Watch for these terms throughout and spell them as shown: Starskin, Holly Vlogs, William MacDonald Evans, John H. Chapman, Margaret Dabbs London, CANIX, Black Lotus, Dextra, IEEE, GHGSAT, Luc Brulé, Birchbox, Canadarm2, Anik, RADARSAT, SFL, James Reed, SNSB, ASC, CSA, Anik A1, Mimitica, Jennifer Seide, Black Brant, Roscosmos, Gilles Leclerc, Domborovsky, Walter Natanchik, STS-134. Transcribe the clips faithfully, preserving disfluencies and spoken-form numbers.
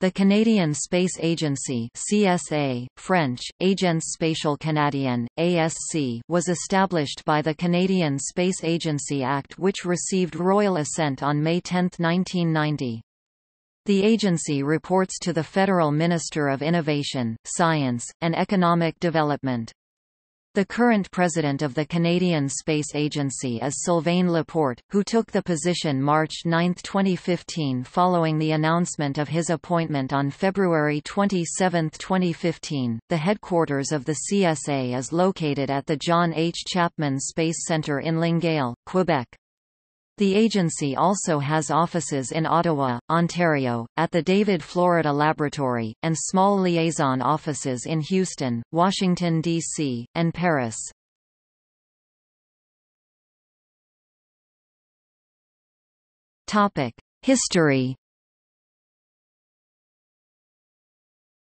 The Canadian Space Agency C S A, French, Agence Spatiale Canadienne, A S C, was established by the Canadian Space Agency Act, which received royal assent on May tenth nineteen ninety. The agency reports to the Federal Minister of Innovation, Science, and Economic Development. The current president of the Canadian Space Agency is Sylvain Laporte, who took the position March ninth twenty fifteen following the announcement of his appointment on February twenty-seventh twenty fifteen. The headquarters of the C S A is located at the John H. Chapman Space Centre in Longueuil, Quebec. The agency also has offices in Ottawa, Ontario, at the David Florida Laboratory, and small liaison offices in Houston, Washington, D C, and Paris. History.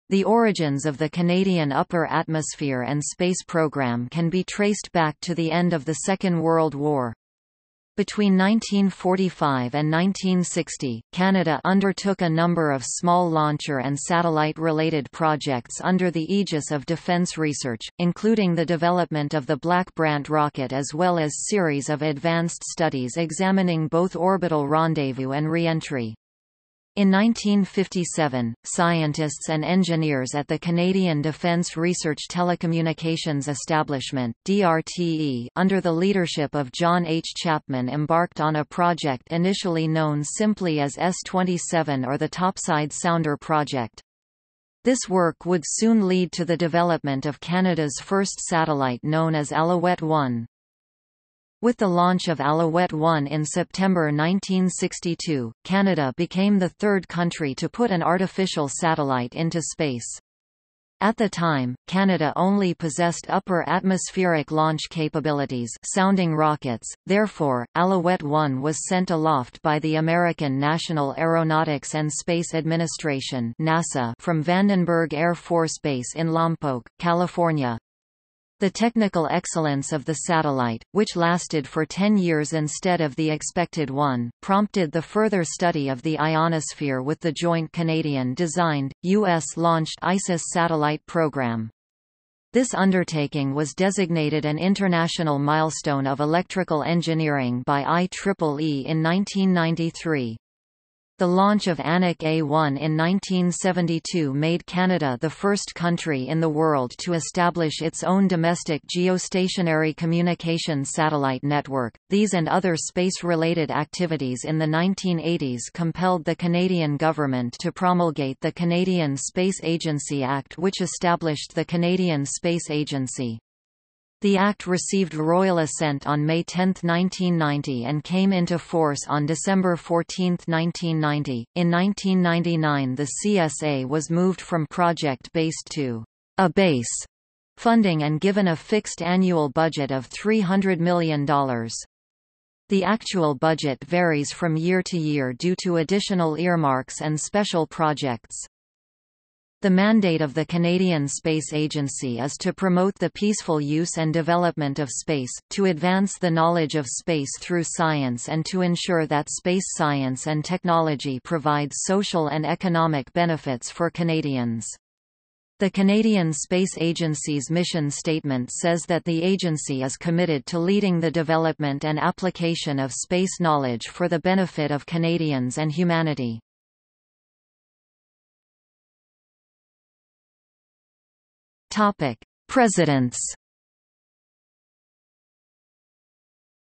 The origins of the Canadian upper atmosphere and space program can be traced back to the end of the Second World War. Between nineteen forty-five and nineteen sixty, Canada undertook a number of small launcher and satellite-related projects under the aegis of defence research, including the development of the Black Brant rocket as well as series of advanced studies examining both orbital rendezvous and re-entry. In nineteen fifty-seven, scientists and engineers at the Canadian Defence Research Telecommunications Establishment (D R T E) under the leadership of John H. Chapman embarked on a project initially known simply as S twenty-seven or the Topside Sounder project. This work would soon lead to the development of Canada's first satellite known as Alouette one. With the launch of Alouette one in September nineteen sixty-two, Canada became the third country to put an artificial satellite into space. At the time, Canada only possessed upper atmospheric launch capabilities, sounding rockets. Therefore, Alouette one was sent aloft by the American National Aeronautics and Space Administration (NASA) from Vandenberg Air Force Base in Lompoc, California. The technical excellence of the satellite, which lasted for ten years instead of the expected one, prompted the further study of the ionosphere with the joint Canadian-designed, U S-launched ISIS satellite program. This undertaking was designated an International Milestone of Electrical Engineering by I triple E in nineteen ninety-three. The launch of Anik A one in nineteen seventy-two made Canada the first country in the world to establish its own domestic geostationary communication satellite network. These and other space-related activities in the nineteen eighties compelled the Canadian government to promulgate the Canadian Space Agency Act, which established the Canadian Space Agency. The Act received royal assent on May tenth nineteen ninety and came into force on December fourteenth nineteen ninety. In nineteen ninety-nine, the C S A was moved from project-based to a base funding and given a fixed annual budget of three hundred million dollars. The actual budget varies from year to year due to additional earmarks and special projects. The mandate of the Canadian Space Agency is to promote the peaceful use and development of space, to advance the knowledge of space through science and to ensure that space science and technology provide social and economic benefits for Canadians. The Canadian Space Agency's mission statement says that the agency is committed to leading the development and application of space knowledge for the benefit of Canadians and humanity. Topic: Presidents.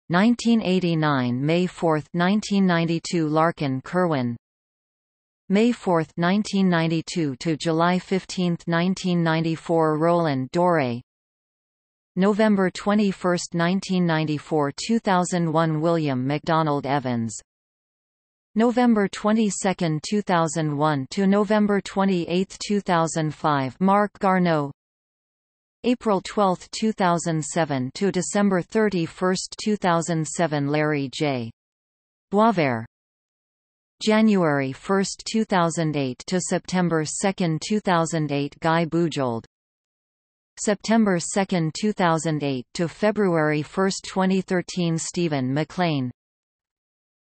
nineteen eighty-nine May fourth nineteen ninety-two Larkin Kerwin. May fourth nineteen ninety-two to July fifteenth nineteen ninety-four Roland Doré. November twenty-first nineteen ninety-four two thousand one William MacDonald Evans. November twenty-second two thousand one to November twenty-eighth two thousand five Marc Garneau. April twelfth two thousand seven to December thirty-first two thousand seven Larry J. Boisvert. January first two thousand eight to September second two thousand eight Guy Bujold. September second two thousand eight to February first twenty thirteen Stephen McLean.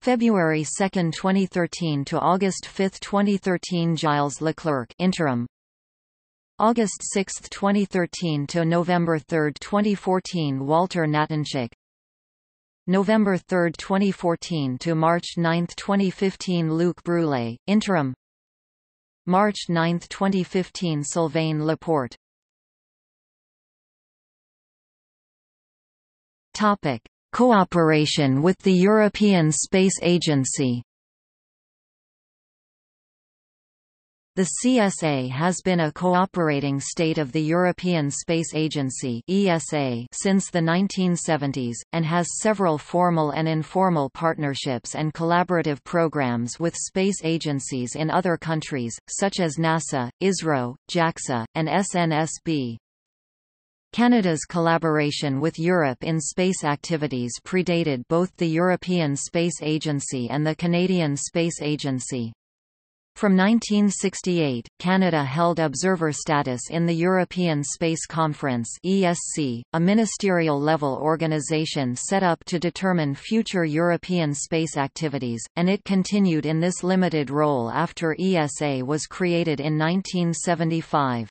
February second twenty thirteen to August fifth twenty thirteen, Gilles Leclerc, interim. August sixth twenty thirteen to November third twenty fourteen, Walter Natanchik. November third twenty fourteen to March ninth twenty fifteen, Luc Brulé, interim. March ninth twenty fifteen, Sylvain Laporte. Topic: Cooperation with the European Space Agency. The C S A has been a cooperating state of the European Space Agency (E S A) since the nineteen seventies, and has several formal and informal partnerships and collaborative programs with space agencies in other countries, such as NASA, ISRO, JAXA, and S N S B. Canada's collaboration with Europe in space activities predated both the European Space Agency and the Canadian Space Agency. From nineteen sixty-eight, Canada held observer status in the European Space Conference (E S C), a ministerial-level organization set up to determine future European space activities, and it continued in this limited role after E S A was created in nineteen seventy-five.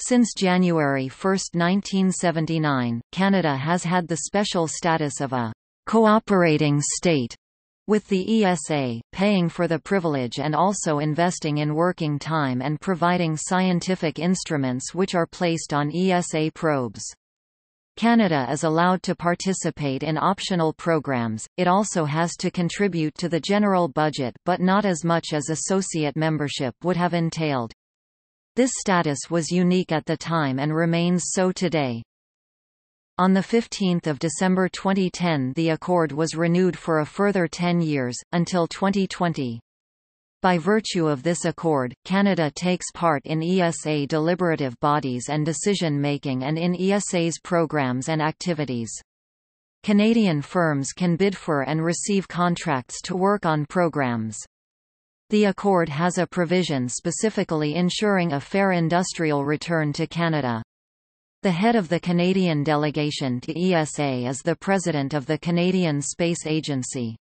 Since January first nineteen seventy-nine, Canada has had the special status of a cooperating state with the E S A, paying for the privilege and also investing in working time and providing scientific instruments which are placed on E S A probes. Canada is allowed to participate in optional programs. It also has to contribute to the general budget, but not as much as associate membership would have entailed. This status was unique at the time and remains so today. On the fifteenth of December twenty ten, the accord was renewed for a further ten years, until twenty twenty. By virtue of this accord, Canada takes part in E S A deliberative bodies and decision-making and in E S A's programs and activities. Canadian firms can bid for and receive contracts to work on programs. The accord has a provision specifically ensuring a fair industrial return to Canada. The head of the Canadian delegation to E S A is the President of the Canadian Space Agency.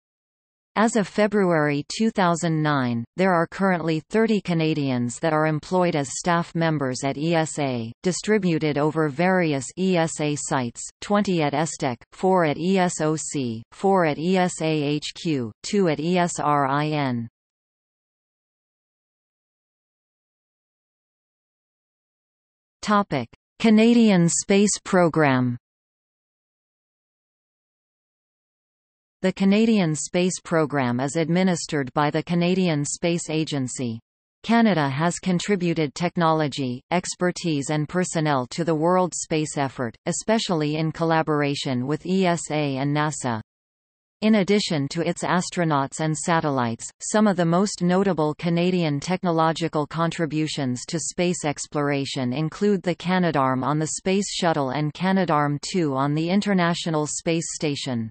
As of February two thousand nine, there are currently thirty Canadians that are employed as staff members at E S A, distributed over various E S A sites, twenty at E S T E C, four at E S O C, four at E S A H Q, two at E S R I N. Canadian Space Programme. The Canadian Space Programme is administered by the Canadian Space Agency. Canada has contributed technology, expertise and personnel to the world space effort, especially in collaboration with E S A and NASA. In addition to its astronauts and satellites, some of the most notable Canadian technological contributions to space exploration include the Canadarm on the Space Shuttle and Canadarm two on the International Space Station.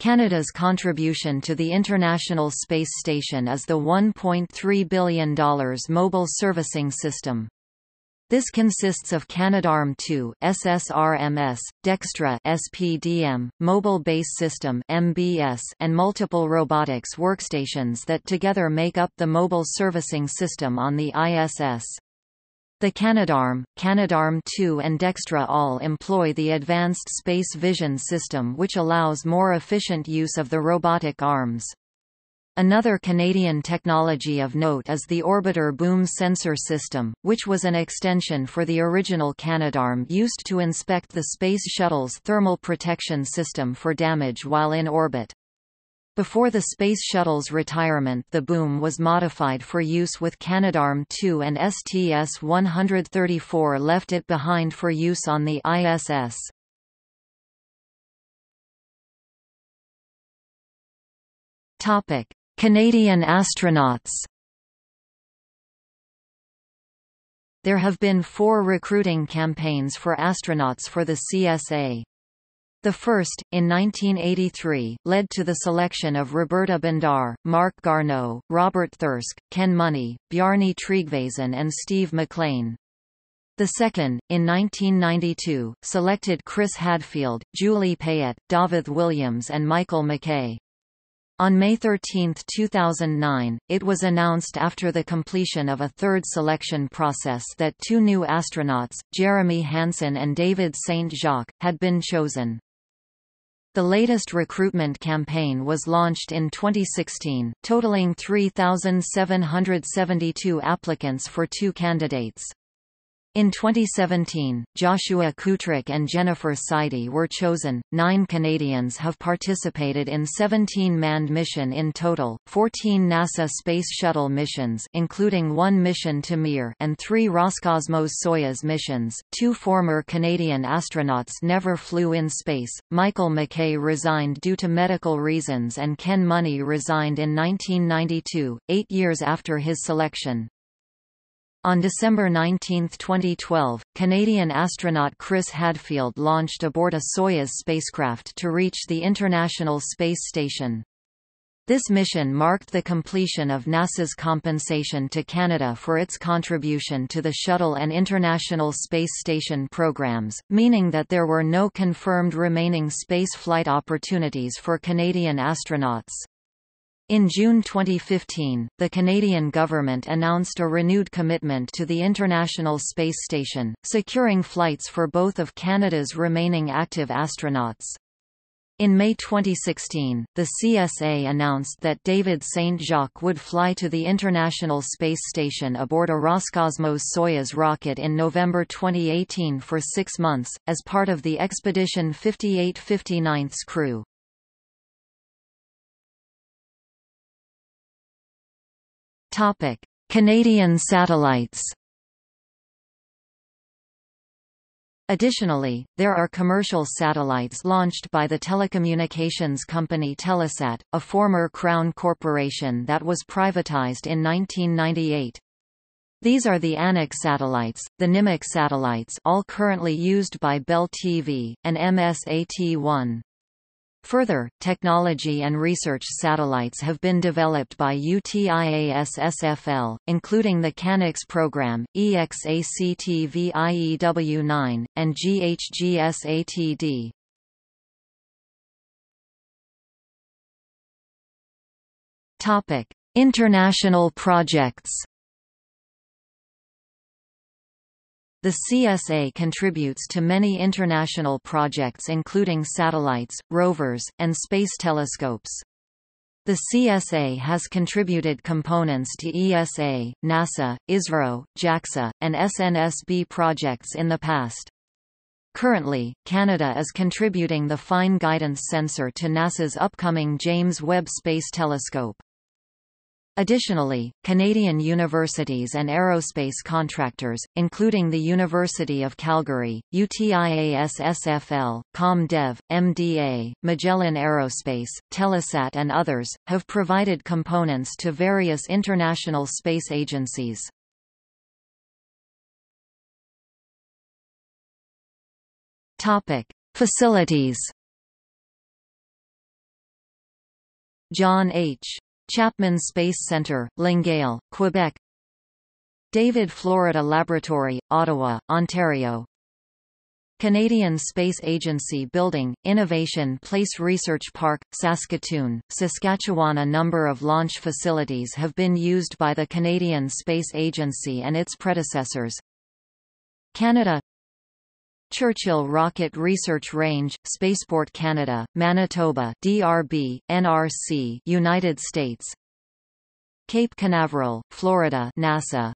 Canada's contribution to the International Space Station is the one point three billion dollar mobile servicing system. This consists of Canadarm two, S S R M S, Dextra S P D M, Mobile Base System M B S, and multiple robotics workstations that together make up the mobile servicing system on the I S S. The Canadarm, Canadarm two and Dextra all employ the Advanced Space Vision System, which allows more efficient use of the robotic arms. Another Canadian technology of note is the Orbiter Boom Sensor System, which was an extension for the original Canadarm used to inspect the Space Shuttle's thermal protection system for damage while in orbit. Before the Space Shuttle's retirement, the boom was modified for use with Canadarm two, and S T S one thirty-four left it behind for use on the I S S. Canadian astronauts. There have been four recruiting campaigns for astronauts for the C S A. The first, in nineteen eighty-three, led to the selection of Roberta Bindar, Marc Garneau, Robert Thirsk, Ken Money, Bjarne Tryggvason and Steve McLean. The second, in nineteen ninety-two, selected Chris Hadfield, Julie Payette, David Williams and Michael McKay. On May thirteenth two thousand nine, it was announced after the completion of a third selection process that two new astronauts, Jeremy Hansen and David Saint-Jacques, had been chosen. The latest recruitment campaign was launched in twenty sixteen, totaling three thousand seven hundred seventy-two applicants for two candidates. In twenty seventeen, Joshua Kutrick and Jennifer Seide were chosen. Nine Canadians have participated in seventeen manned missions in total, fourteen NASA Space Shuttle missions, including one mission to Mir, and three Roscosmos Soyuz missions. Two former Canadian astronauts never flew in space. Michael McKay resigned due to medical reasons, and Ken Money resigned in nineteen ninety-two, eight years after his selection. On December nineteenth twenty twelve, Canadian astronaut Chris Hadfield launched aboard a Soyuz spacecraft to reach the International Space Station. This mission marked the completion of NASA's compensation to Canada for its contribution to the Shuttle and International Space Station programs, meaning that there were no confirmed remaining spaceflight opportunities for Canadian astronauts. In June twenty fifteen, the Canadian government announced a renewed commitment to the International Space Station, securing flights for both of Canada's remaining active astronauts. In May twenty sixteen, the C S A announced that David Saint-Jacques would fly to the International Space Station aboard a Roscosmos Soyuz rocket in November twenty eighteen for six months, as part of the Expedition fifty-eight fifty-nine's crew. Topic: Canadian satellites. Additionally, there are commercial satellites launched by the telecommunications company Telesat, a former Crown corporation that was privatized in nineteen ninety-eight. These are the Anik satellites, the Nimic satellites, all currently used by Bell T V, and M S A T one. Further, technology and research satellites have been developed by UTIAS S F L, including the CANIX program, EXACTVIEW nine, and G H G S A T D. Topic: International projects. The C S A contributes to many international projects including satellites, rovers, and space telescopes. The C S A has contributed components to E S A, NASA, ISRO, JAXA, and S N S B projects in the past. Currently, Canada is contributing the fine guidance sensor to NASA's upcoming James Webb Space Telescope. Additionally, Canadian universities and aerospace contractors, including the University of Calgary, UTIAS S F L, ComDev, M D A, Magellan Aerospace, Telesat and others, have provided components to various international space agencies. Topic: Facilities. John H. Chapman Space Centre, Longueuil, Quebec. David Florida Laboratory, Ottawa, Ontario. Canadian Space Agency Building, Innovation Place Research Park, Saskatoon, Saskatchewan. A number of launch facilities have been used by the Canadian Space Agency and its predecessors. Canada Churchill Rocket Research Range, Spaceport Canada, Manitoba, D R B, N R C, United States. Cape Canaveral, Florida, NASA.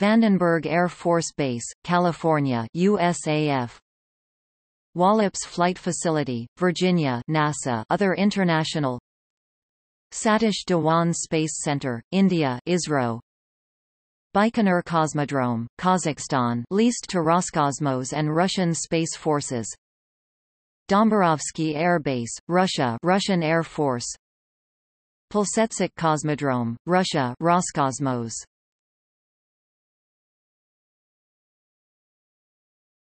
Vandenberg Air Force Base, California, U S A F. Wallops Flight Facility, Virginia, NASA. Other international: Satish Dhawan Space Center, India, ISRO. Baikonur Cosmodrome, Kazakhstan, leased to Roscosmos and Russian Space Forces. Domborovsky Air Base, Russia, Russian Air Force. Pulsetsk Cosmodrome, Russia, Roscosmos.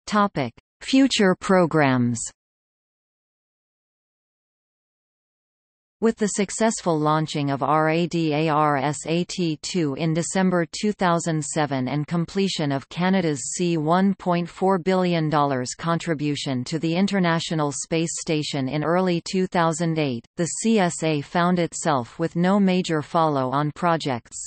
Topic: Future programs. With the successful launching of RADARSAT two in December two thousand seven and completion of Canada's C one point four billion dollars contribution to the International Space Station in early two thousand eight, the C S A found itself with no major follow-on projects.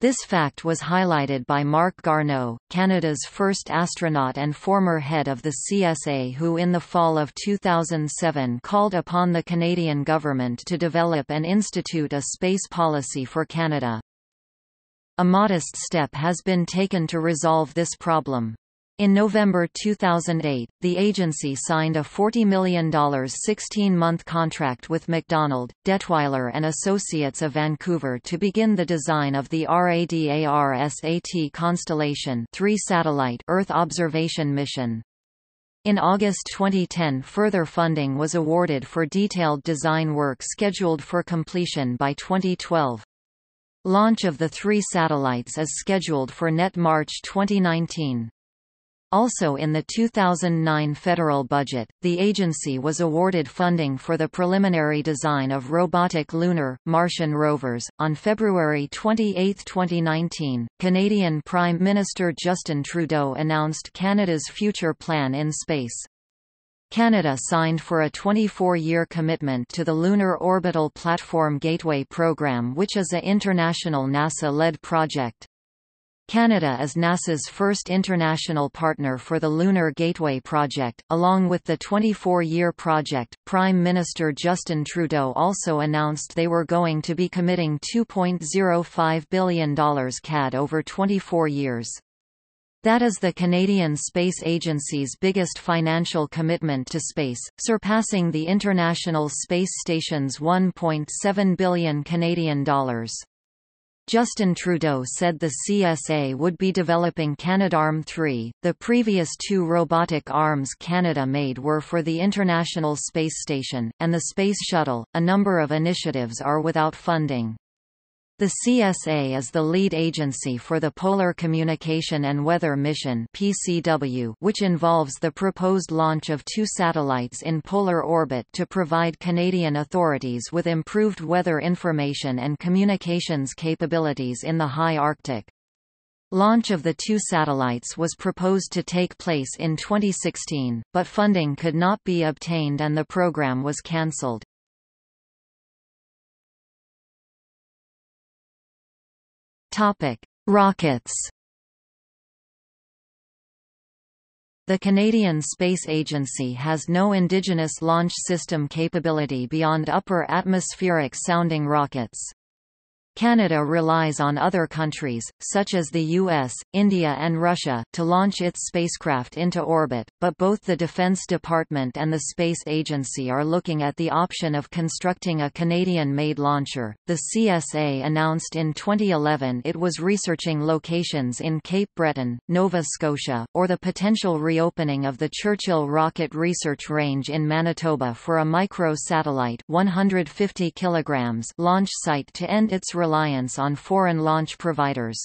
This fact was highlighted by Marc Garneau, Canada's first astronaut and former head of the C S A, who in the fall of two thousand seven called upon the Canadian government to develop and institute a space policy for Canada. A modest step has been taken to resolve this problem. In November two thousand eight, the agency signed a forty million dollar sixteen month contract with MacDonald, Detweiler and Associates of Vancouver to begin the design of the RADARSAT Constellation three satellite Earth observation mission. In August twenty ten, further funding was awarded for detailed design work scheduled for completion by twenty twelve. Launch of the three satellites is scheduled for March twenty nineteen. Also in the two thousand nine federal budget, the agency was awarded funding for the preliminary design of robotic lunar, Martian rovers. On February twenty-eighth twenty nineteen, Canadian Prime Minister Justin Trudeau announced Canada's future plan in space. Canada signed for a twenty-four year commitment to the Lunar Orbital Platform Gateway program, which is an international NASA-led project. Canada is NASA's first international partner for the Lunar Gateway project, along with the twenty-four year project. Prime Minister Justin Trudeau also announced they were going to be committing two point zero five billion dollars C A D over twenty-four years. That is the Canadian Space Agency's biggest financial commitment to space, surpassing the International Space Station's one point seven billion dollars Canadian dollars. Justin Trudeau said the C S A would be developing Canadarm three. The previous two robotic arms Canada made were for the International Space Station and the Space Shuttle. A number of initiatives are without funding. The C S A is the lead agency for the Polar Communication and Weather Mission (P C W), which involves the proposed launch of two satellites in polar orbit to provide Canadian authorities with improved weather information and communications capabilities in the high Arctic. Launch of the two satellites was proposed to take place in twenty sixteen, but funding could not be obtained and the program was cancelled. Topic: Rockets. The Canadian Space Agency has no indigenous launch system capability beyond upper atmospheric sounding rockets. Canada relies on other countries, such as the U S, India and Russia, to launch its spacecraft into orbit, but both the Defence Department and the Space Agency are looking at the option of constructing a Canadian-made launcher. The C S A announced in twenty eleven it was researching locations in Cape Breton, Nova Scotia, or the potential reopening of the Churchill Rocket Research Range in Manitoba for a micro-satellite one hundred fifty kilograms launch site to end its relationship reliance on foreign launch providers.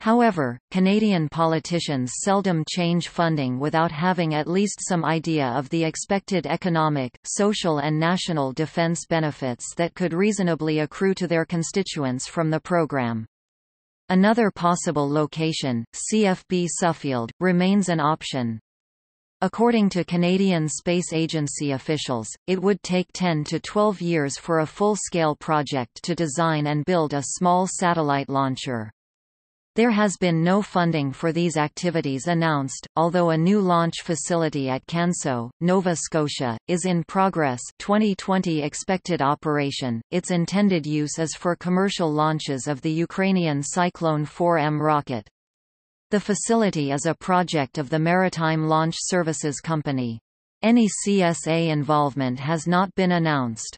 However, Canadian politicians seldom change funding without having at least some idea of the expected economic, social and national defence benefits that could reasonably accrue to their constituents from the programme. Another possible location, C F B Suffield, remains an option. According to Canadian Space Agency officials, it would take ten to twelve years for a full-scale project to design and build a small satellite launcher. There has been no funding for these activities announced, although a new launch facility at Canso, Nova Scotia, is in progress. twenty twenty expected operation. Its intended use is for commercial launches of the Ukrainian Cyclone four M rocket. The facility is a project of the Maritime Launch Services Company. Any C S A involvement has not been announced.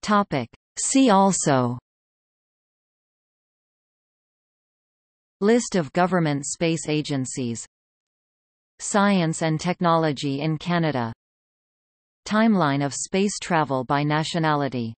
Topic. See also: List of government space agencies, Science and technology in Canada, Timeline of space travel by nationality.